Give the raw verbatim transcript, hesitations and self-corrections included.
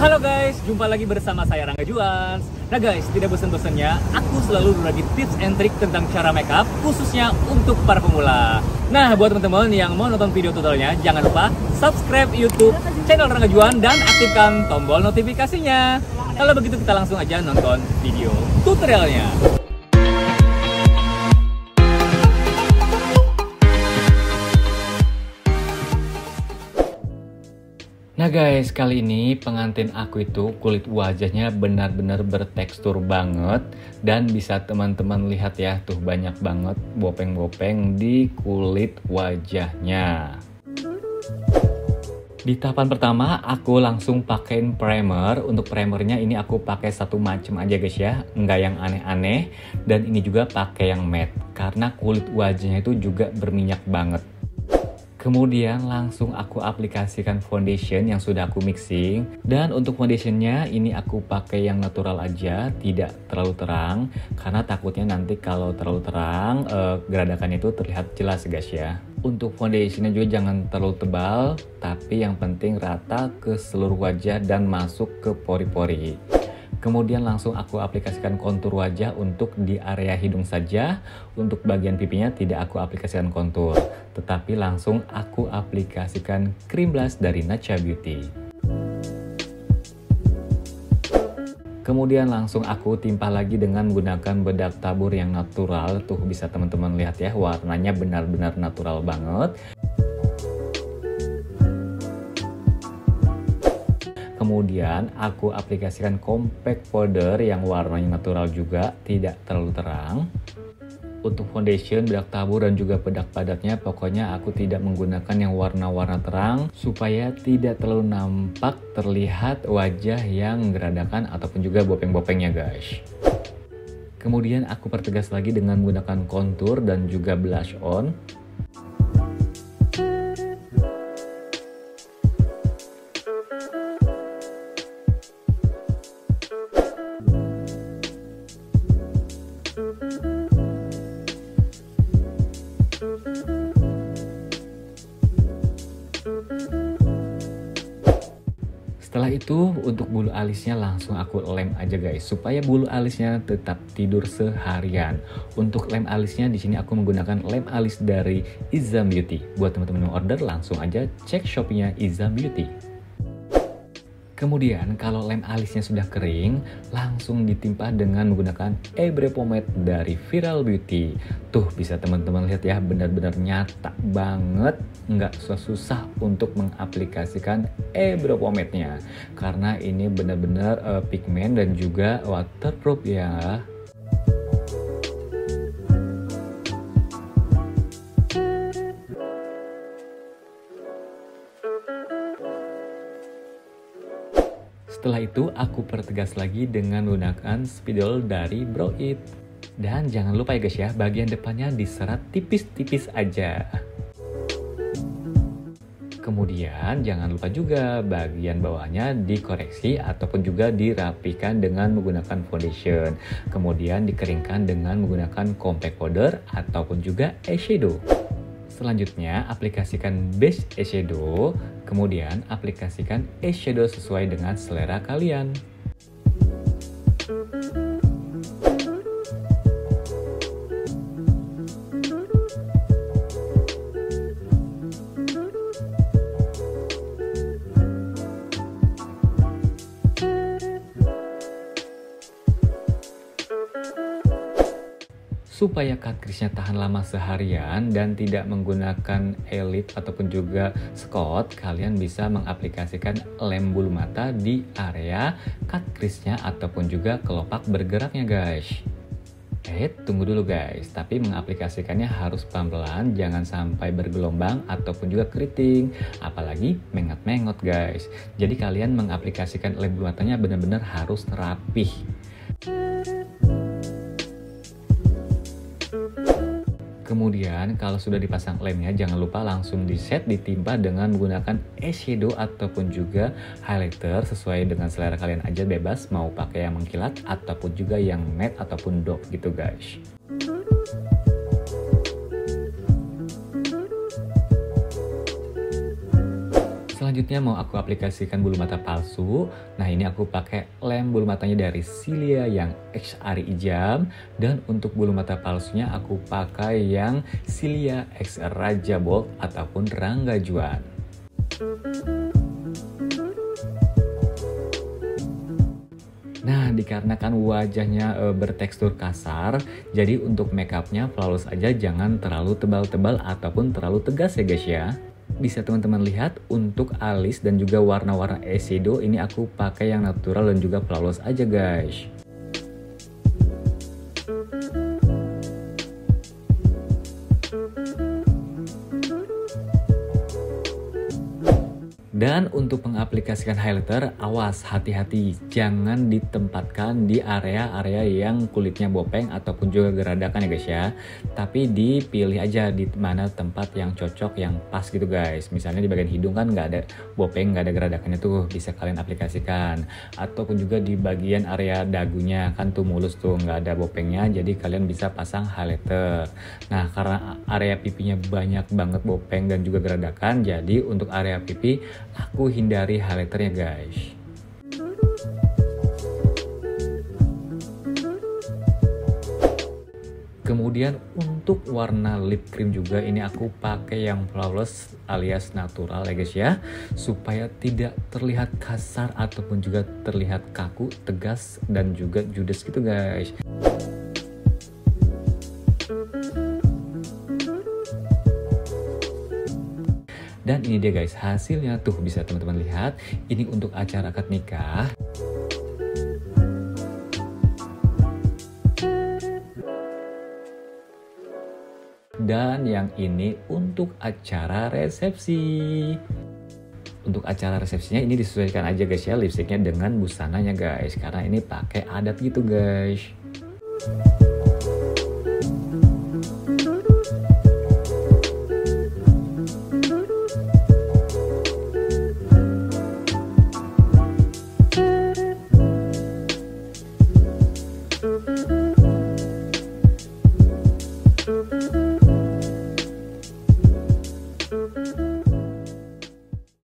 Halo guys, jumpa lagi bersama saya Rangga Juans. Nah guys, tidak bosan-bosannya aku selalu berbagi tips and trik tentang cara makeup khususnya untuk para pemula. Nah, buat teman-teman yang mau nonton video tutorialnya, jangan lupa subscribe YouTube channel Rangga Juans dan aktifkan tombol notifikasinya. Kalau begitu kita langsung aja nonton video tutorialnya. Nah guys, kali ini pengantin aku itu kulit wajahnya benar-benar bertekstur banget. Dan bisa teman-teman lihat ya, tuh banyak banget bopeng-bopeng di kulit wajahnya. Di tahapan pertama aku langsung pakein primer. Untuk primernya ini aku pakai satu macam aja guys ya, nggak yang aneh-aneh. Dan ini juga pakai yang matte, karena kulit wajahnya itu juga berminyak banget. Kemudian langsung aku aplikasikan foundation yang sudah aku mixing. Dan untuk foundationnya ini aku pakai yang natural aja, tidak terlalu terang. Karena takutnya nanti kalau terlalu terang eh, geradakannya itu terlihat jelas guys ya. Untuk foundationnya juga jangan terlalu tebal, tapi yang penting rata ke seluruh wajah dan masuk ke pori-pori. Kemudian langsung aku aplikasikan kontur wajah untuk di area hidung saja. Untuk bagian pipinya tidak aku aplikasikan kontur, tetapi langsung aku aplikasikan cream blush dari Natcha Beauty. Kemudian langsung aku timpa lagi dengan menggunakan bedak tabur yang natural. Tuh bisa teman-teman lihat ya, warnanya benar-benar natural banget. Kemudian aku aplikasikan compact powder yang warnanya natural juga, tidak terlalu terang. Untuk foundation, bedak tabur dan juga bedak padatnya pokoknya aku tidak menggunakan yang warna-warna terang supaya tidak terlalu nampak terlihat wajah yang geradakan ataupun juga bopeng-bopengnya guys. Kemudian aku pertegas lagi dengan menggunakan contour dan juga blush on. Setelah itu untuk bulu alisnya langsung aku lem aja guys, supaya bulu alisnya tetap tidur seharian. Untuk lem alisnya di sini aku menggunakan lem alis dari Izzam Beauty. Buat teman-teman yang order langsung aja cek Shopee-nya Izzam Beauty. Kemudian kalau lem alisnya sudah kering, langsung ditimpa dengan menggunakan eyebrow pomade dari Viral Beauty. Tuh bisa teman-teman lihat ya, benar-benar nyata banget, nggak susah-susah untuk mengaplikasikan eyebrow pomade-nya. Karena ini benar-benar uh, pigmen dan juga waterproof ya. Setelah itu aku pertegas lagi dengan menggunakan spidol dari Browit. Dan jangan lupa ya guys ya, bagian depannya diserat tipis-tipis aja. Kemudian jangan lupa juga bagian bawahnya dikoreksi ataupun juga dirapikan dengan menggunakan foundation. Kemudian dikeringkan dengan menggunakan compact powder ataupun juga eyeshadow. Selanjutnya aplikasikan base eyeshadow, kemudian aplikasikan eyeshadow sesuai dengan selera kalian. Supaya cut crease-nya tahan lama seharian dan tidak menggunakan eyelid ataupun juga skot, kalian bisa mengaplikasikan lem bulu mata di area cut crease-nya ataupun juga kelopak bergeraknya guys. Eh tunggu dulu guys, tapi mengaplikasikannya harus pelan-pelan, jangan sampai bergelombang ataupun juga keriting, apalagi mengot-mengot guys. Jadi kalian mengaplikasikan lem bulu matanya benar-benar harus rapih. Kemudian kalau sudah dipasang lemnya, jangan lupa langsung di set ditimpa dengan menggunakan eyeshadow ataupun juga highlighter sesuai dengan selera kalian aja, bebas mau pakai yang mengkilat ataupun juga yang matte ataupun dope gitu guys. selanjutnya mau aku aplikasikan bulu mata palsu. Nah, ini aku pakai lem bulu matanya dari Cilia yang X R Izzam, dan untuk bulu mata palsunya aku pakai yang Cilia X R Raja Bold ataupun Rangga Juans. Nah, dikarenakan wajahnya e, bertekstur kasar, jadi untuk makeupnya flawless aja, jangan terlalu tebal-tebal ataupun terlalu tegas ya guys ya. Bisa teman-teman lihat untuk alis dan juga warna-warna eyeshadow ini aku pakai yang natural dan juga flawless aja guys. Dan untuk mengaplikasikan highlighter, awas, hati-hati, jangan ditempatkan di area-area yang kulitnya bopeng ataupun juga geradakan ya guys ya. Tapi dipilih aja di mana tempat yang cocok, yang pas gitu guys. Misalnya di bagian hidung kan nggak ada bopeng, nggak ada geradakannya tuh, bisa kalian aplikasikan. Ataupun juga di bagian area dagunya, kan tuh mulus tuh, nggak ada bopengnya, jadi kalian bisa pasang highlighter. Nah, karena area pipinya banyak banget bopeng dan juga geradakan, jadi untuk area pipi aku hindari highlighternya guys. Kemudian untuk warna lip cream juga ini aku pakai yang flawless alias natural ya guys ya, supaya tidak terlihat kasar ataupun juga terlihat kaku, tegas dan juga judes gitu guys. Dan ini dia guys hasilnya tuh, bisa teman-teman lihat, ini untuk acara akad nikah. Dan yang ini untuk acara resepsi. Untuk acara resepsinya ini disesuaikan aja guys ya lipstiknya dengan busananya guys, karena ini pakai adat gitu guys. We'll be right back.